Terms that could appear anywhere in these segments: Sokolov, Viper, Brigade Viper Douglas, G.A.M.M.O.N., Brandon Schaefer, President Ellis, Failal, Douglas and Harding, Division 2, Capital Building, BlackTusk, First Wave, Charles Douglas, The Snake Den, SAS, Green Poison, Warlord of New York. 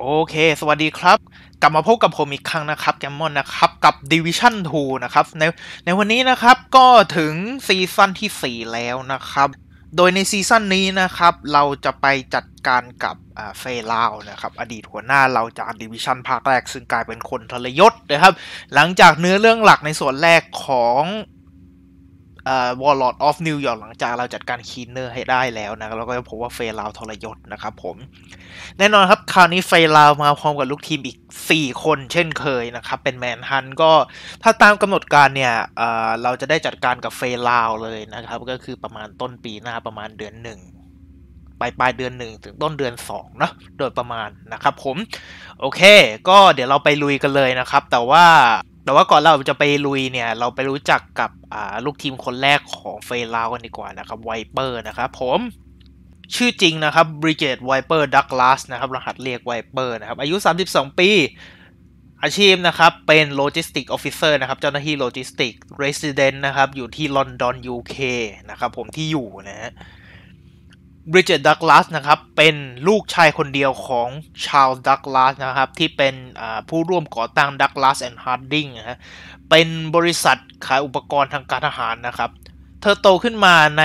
โอเคสวัสดีครับกลับมาพบกับผมอีกครั้งนะครับแกมมอนนะครับกับ Division 2 นะครับในวันนี้นะครับก็ถึงซีซั่นที่4แล้วนะครับโดยในซีซั่นนี้นะครับเราจะไปจัดการกับเฟลาวนะครับอดีตหัวหน้าเราจาก Division ภาคแรกซึ่งกลายเป็นคนทรยศนะครับหลังจากเนื้อเรื่องหลักในส่วนแรกของWarlord of New York หลังจากเราจัดการคีนเนอร์ให้ได้แล้วนะเราก็จะพบว่าเฟลาวทรยศนะครับผมแน่นอนครับคราวนี้เฟลาวมาพร้อมกับลูกทีมอีก4คนเช่นเคยนะครับเป็นแมนฮันก็ถ้าตามกำหนดการเนี่ยเราจะได้จัดการกับเฟลาวเลยนะครับก็คือประมาณต้นปีหน้าประมาณเดือน1ปลายเดือน1ถึงต้นเดือน2เนาะโดยประมาณนะครับผมโอเคก็เดี๋ยวเราไปลุยกันเลยนะครับแต่ว่าก่อนเราจะไปลุยเนี่ยเราไปรู้จักกับลูกทีมคนแรกของเฟลาวกันดีกว่านะครับไวเปอร์นะครับผมชื่อจริงนะครับบริเกดไวเปอร์ดักลาสนะครับรหัสเรียกไวเปอร์นะครับอายุ32ปีอาชีพนะครับเป็นโลจิสติกออฟฟิเซอร์นะครับเจ้าหน้าที่โลจิสติกเรสซิเดนต์นะครับอยู่ที่ลอนดอน UK นะครับผมที่อยู่นะฮะบริเจตดักลาสนะครับเป็นลูกชายคนเดียวของชาร์ลส์ดักลาสนะครับที่เป็นผู้ร่วมก่อตั้ง Douglas and Harding นะฮะเป็นบริษัทขายอุปกรณ์ทางการทหารนะครับเธอโตขึ้นมาใน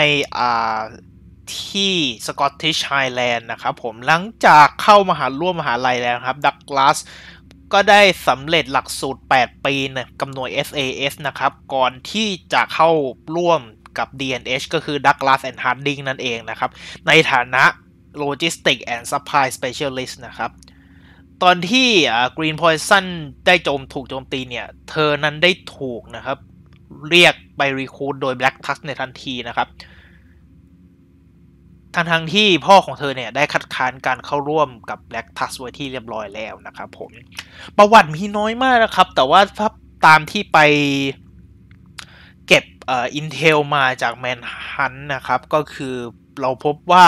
ที่สกอตติชไฮแลนด์นะครับผมหลังจากเข้ามหาร่วมมหาลัยแล้วครับดักลาสก็ได้สำเร็จหลักสูตร8 ปีนะกำหนวย SAS นะครับก่อนที่จะเข้าร่วมกับ D&H ก็คือ Douglas and Harding นั่นเองนะครับในฐานะ Logistics and Supply Specialist นะครับตอนที่ Green Poison ได้ถูกโจมตีเนี่ยเธอนั้นได้ถูกนะครับเรียกไปรีครูทโดย BlackTusk ในทันทีนะครับทั้งที่พ่อของเธอเนี่ยได้คัดค้านการเข้าร่วมกับ BlackTusk ไว้ที่เรียบร้อยแล้วนะครับผมประวัติมีน้อยมากนะครับแต่ว่าถ้าตามที่ไปเก็บอินเทลมาจากแมนฮันนะครับก็คือเราพบว่า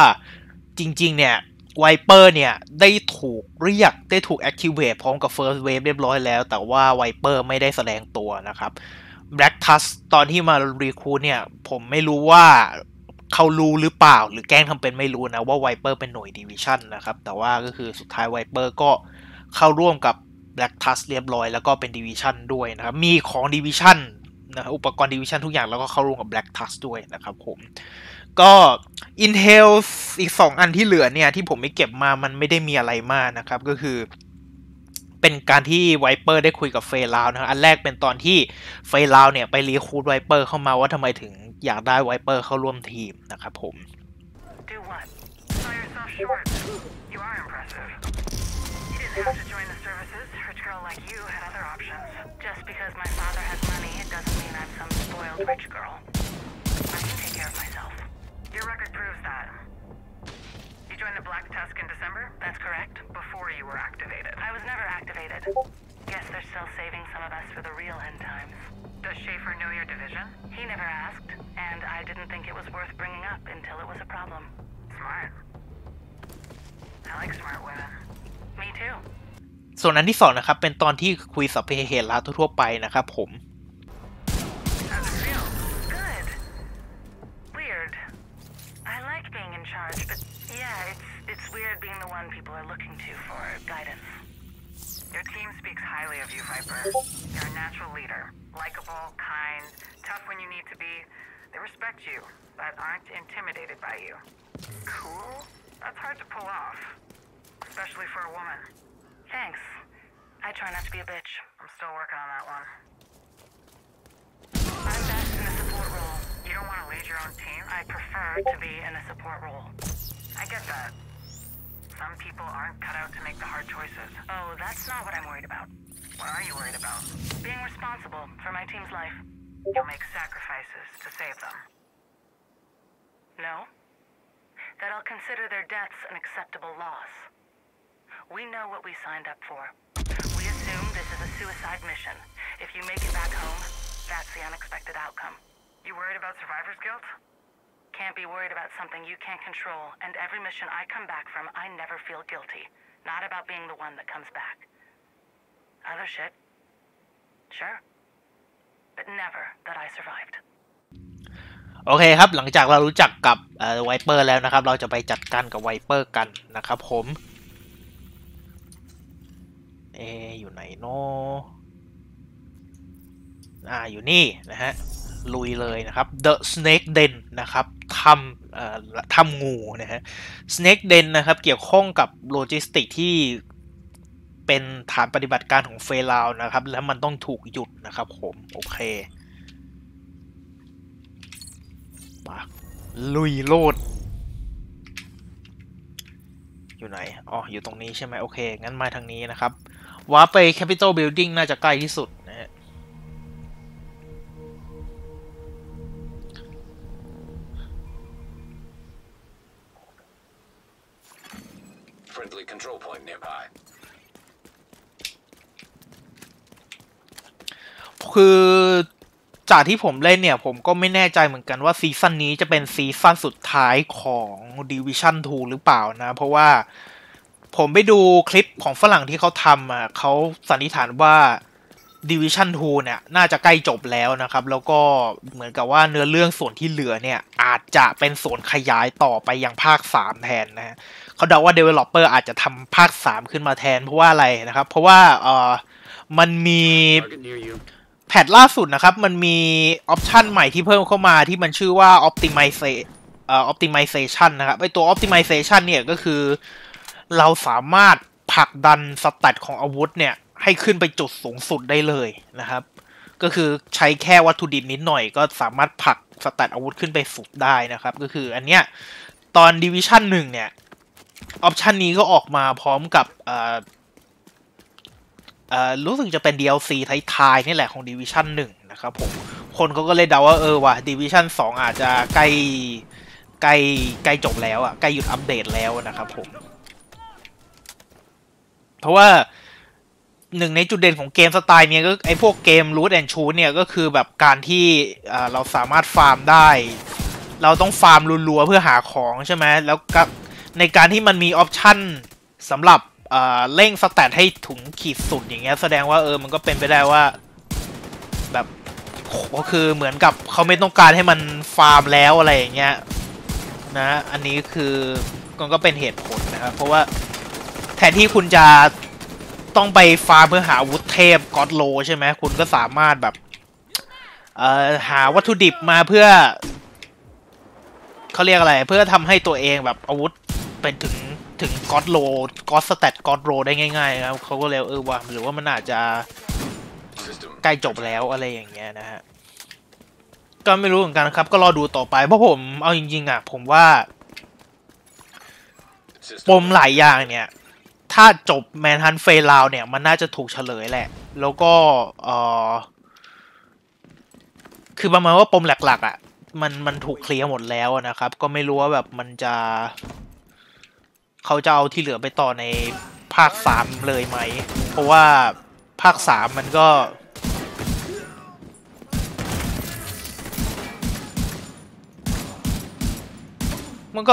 จริงๆเนี่ยไวเปอร์เนี่ยได้ถูกเรียกได้ถูกแอคทีเวทพร้อมกับ First Wave เรียบร้อยแล้วแต่ว่าไวเปอร์ไม่ได้แสดงตัวนะครับ BlackTusk ตอนที่มารีคูเนี่ยผมไม่รู้ว่าเขารู้หรือเปล่าหรือแกล้งทำเป็นไม่รู้นะว่าไวเปอร์เป็นหน่วย Division นะครับแต่ว่าก็คือสุดท้ายไวเปอร์ก็เข้าร่วมกับ BlackTusk เรียบร้อยแล้วก็เป็น Division ด้วยนะครับมีของ Divisionอุปกรณ์ Division ทุกอย่างแล้วก็เข้าร่วมกับ BlackTusk ด้วยนะครับผมก็ Intel อีก2 อันที่เหลือเนี่ยที่ผมไม่เก็บมามันไม่ได้มีอะไรมากนะครับก็คือเป็นการที่ Viper ได้คุยกับ Failal นะครับอันแรกเป็นตอนที่ Failal เนี่ยไปรีคูด Viper เข้ามาว่าทำไมถึงอยากได้ Viper เข้าร่วมทีมนะครับผมRich girl. I can take care of myself. Your record proves that. You joined the BlackTusk in December, that's correct? Before you were activated. I was never activated. Guess they're still saving some of us for the real end times. Does Schaefer know your division? He never asked, and I didn't think it was worth bringing up until it was a problem. Smart. I like smart women. Me too. ส่วนอันที่ 2 นะครับเป็นตอนที่คุยสัพเพเหระทั่วๆไปนะครับผมโอเคครับหลังจากเรารู้จักกับไวเปอร์แล้วนะครับเราจะไปจัดการกับไวเปอร์กันนะครับผม อยู่ไหนโนอยู่นี่นะฮะลุยเลยนะครับ The Snake Den นะครับทำงูนะฮะ Snake Den นะครับเกี่ยวข้องกับโลจิสติกที่เป็นฐานปฏิบัติการของเฟลาวนะครับและมันต้องถูกหยุดนะครับผมโอเคลุยโลดอยู่ไหนอ๋ออยู่ตรงนี้ใช่ไหมโอเคงั้นมาทางนี้นะครับว้าไป Capital Building น่าจะใกล้ที่สุดนะฮะคือจากที่ผมเล่นเนี่ยผมก็ไม่แน่ใจเหมือนกันว่าซีซั่นนี้จะเป็นซีซั่นสุดท้ายของ Division 2 หรือเปล่านะเพราะว่าผมไปดูคลิปของฝรั่งที่เขาทำเขาสันนิษฐานว่า Division 2 เนี่ยน่าจะใกล้จบแล้วนะครับแล้วก็เหมือนกับว่าเนื้อเรื่องส่วนที่เหลือเนี่ยอาจจะเป็นส่วนขยายต่อไปยังภาค 3 แทนนะเขาเดาว่า Developer อาจจะทำภาค 3 ขึ้นมาแทนเพราะว่าอะไรนะครับเพราะว่ามันมีแพทล่าสุดนะครับมันมีออปชันใหม่ที่เพิ่มเข้ามาที่มันชื่อว่า optimization นะครับไอตัว optimization เนี่ยก็คือเราสามารถผลักดันสแตทของอาวุธเนี่ยให้ขึ้นไปจุดสูงสุดได้เลยนะครับก็คือใช้แค่วัตถุดิบนิดหน่อยก็สามารถผลักสแตทอาวุธขึ้นไปสุดได้นะครับก็คืออันเนี้ยตอน Division 1 เนี่ยออปชันนี้ก็ออกมาพร้อมกับรู้สึกจะเป็น DLC ท้ายๆนี่แหละของ Division 1 นะครับผมคนเขาก็เลยเดาว่าว่ะ Division 2 อาจจะใกล้จบแล้วอ่ะใกล้หยุดอัปเดตแล้วนะครับผมเพราะว่าหนึ่งในจุดเด่นของเกมสไตล์เนี่ยก็ไอพวกเกม Loot and Shoot เนี่ยก็คือแบบการที่เราสามารถฟาร์มได้เราต้องฟาร์มรัวๆเพื่อหาของใช่ไหมแล้วก็ในการที่มันมีออปชั่นสำหรับเร่งสแตทให้ถึงขีดสุดอย่างเงี้ยแสดงว่ามันก็เป็นไปได้ว่าแบบก็คือเหมือนกับเขาไม่ต้องการให้มันฟาร์มแล้วอะไรอย่างเงี้ยนะอันนี้คือก็เป็นเหตุผลนะครับเพราะว่าแทนที่คุณจะต้องไปฟาร์มเพื่อหาวุธเทพก็อดโลใช่ไหมคุณก็สามารถแบบหาวัตถุดิบมาเพื่อเขาเรียกอะไรเพื่อทำให้ตัวเองแบบอาวุธเป็นถึงก็อดโลก็อดสแตทก็อดโลได้ง่ายๆนะครับเขาก็เลยว่าหรือว่ามันอาจจะใกล้จบแล้วอะไรอย่างเงี้ยนะฮะก็ไม่รู้เหมือนกันครับก็รอดูต่อไปเพราะผมเอาจริงๆอ่ะผมว่าปมหลายอย่างเนี่ยถ้าจบแมนฮันเฟลาวเนี่ยมันน่าจะถูกเฉลยแหละแล้วก็คือประมาณว่าปมหลักๆอ่ะมันถูกเคลียร์หมดแล้วนะครับก็ไม่รู้ว่าแบบมันจะเขาจะเอาที่เหลือไปต่อในภาค 3 เลยไหมเพราะว่าภาค 3 มันก็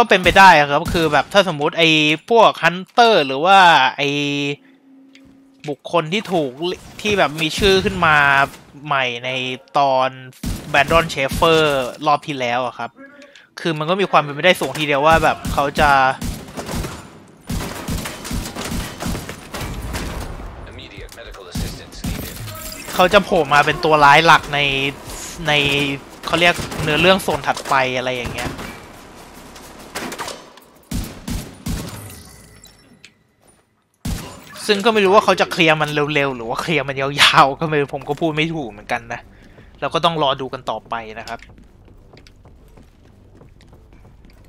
เป็นไปได้ครับคือแบบถ้าสมมุติไอ้พวกฮันเตอร์หรือว่าไอ้บุคคลที่ถูกที่แบบมีชื่อขึ้นมาใหม่ในตอนแบรนดอนเชฟเฟอร์รอบที่แล้วอะครับคือมันก็มีความเป็นไปได้สูงทีเดียวว่าแบบเขาจะโผล่มาเป็นตัวร้ายหลักในเขาเรียกเนื้อเรื่องโซนถัดไปอะไรอย่างเงี้ยซึ่งก็ไม่รู้ว่าเขาจะเคลียร์มันเร็วๆหรือว่าเคลียร์มันยาวๆก็ไม่รู้ผมก็พูดไม่ถูกเหมือนกันนะเราก็ต้องรอดูกันต่อไปนะครับ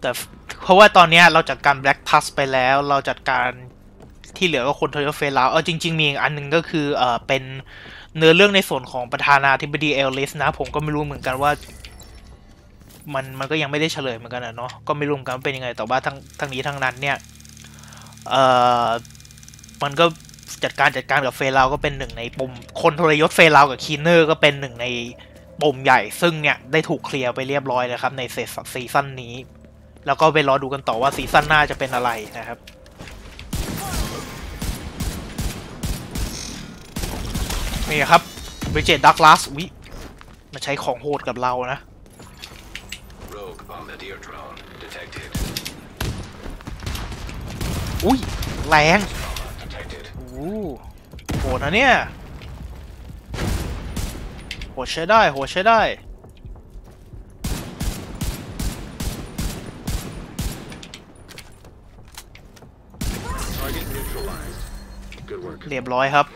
แต่เพราะว่าตอนนี้เราจัดการ BlackTusk ไปแล้วเราจัดการที่เหลือก็คนทอยเฟลแล้วจริงๆมีอีกอันหนึ่งก็คือเป็นเนื้อเรื่องในส่วนของประธานาธิบดีเอลลิสนะผมก็ไม่รู้เหมือนกันว่ามันก็ยังไม่ได้เฉลยเหมือนกันนะเนาะก็ไม่รู้เหมือนกันเป็นยังไงแต่ว่าทั้งนี้ทั้งนั้นเนี่ยมันก็จัดการกับเฟลาวก็เป็นหนึ่งในปมคนทรยศเฟลาวกับคีเนอร์ก็เป็นหนึ่งในปมใหญ่ซึ่งเนี่ยได้ถูกเคลียร์ไปเรียบร้อยแล้วครับในซีซั่นนี้แล้วก็ไปรอดูกันต่อว่าซีซั่นหน้าจะเป็นอะไรนะครับนี่ครับเบเจต Douglas วิมันใช้ของโหดกับเรานะอุ้ยแรงโอ้ โหดนะเนี่ยโหดใช้ได้โหดใช้ได้เรียบร้อยครับ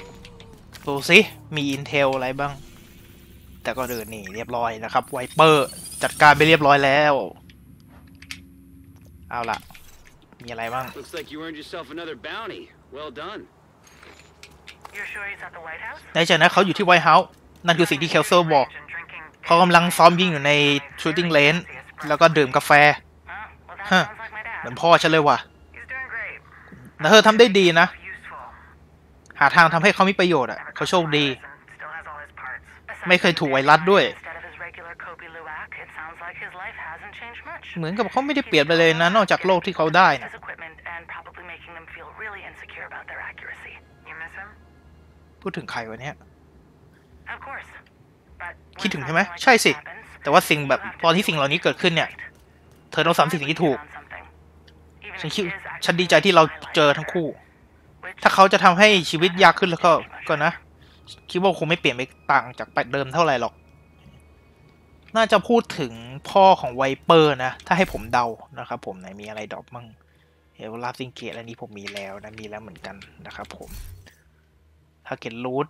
ดูสิมีอินเทลอะไรบ้างแต่ก็เดินนี่เรียบร้อยนะครับไวเปอร์จัดการไปเรียบร้อยแล้วเอาล่ะมีอะไรบ้างในจากนั้นเขาอยู่ที่ไวท์เฮาส์นั่นคือสิ่งที่เคลเซอร์บอกเขากำลังซ้อมยิงอยู่ในชูตติ้งเลนแล้วก็ดื่มกาแฟฮะเหมือนพ่อฉันเลยว่ะนะเธอทำได้ดีนะหาทางทำให้เขามีประโยชน์อ่ะเขาโชคดีไม่เคยถูกไวรัสด้วยเหมือนกับเขาไม่ได้เปลี่ยนไปเลยนะนอกจากโรคที่เขาได้นะพูดถึงใครวะเนี่ยคิดถึงใช่ไหมใช่สิแต่ว่าสิ่งแบบตอนที่สิ่งเหล่านี้เกิดขึ้นเนี่ยเธอต้องสามสิ่งที่ถูกฉันดีใจที่เราเจอทั้งคู่ถ้าเขาจะทำให้ชีวิตยากขึ้นแล้วก็นะคิดว่าคงไม่เปลี่ยนไปต่างจากเดิมเท่าไหร่หรอกน่าจะพูดถึงพ่อของไวเปอร์นะถ้าให้ผมเดานะครับผมไหนมีอะไรดรอปมั่งเฮลลาซิงเกตอันนี้ผมมีแล้วนะมีแล้วเหมือนกันนะครับผมถ้าเก็ตรูท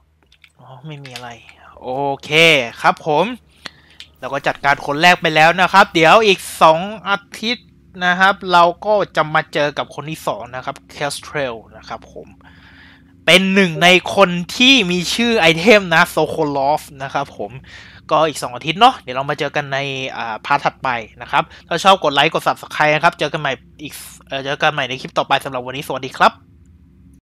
อ๋อไม่มีอะไรโอเคครับผมเราก็จัดการคนแรกไปแล้วนะครับเดี๋ยวอีก2อาทิตย์นะครับเราก็จะมาเจอกับคนที่2นะครับแคสเทรลนะครับผมเป็นหนึ่งในคนที่มีชื่อไอเทมนะโซโคลอฟนะครับผมก็อีก2อาทิตย์เนาะเดี๋ยวเรามาเจอกันในพาร์ทถัดไปนะครับถ้าชอบกดไลค์กด Subscribe นะครับเจอกันใหม่ในคลิปต่อไปสำหรับวันนี้สวัสดีครับ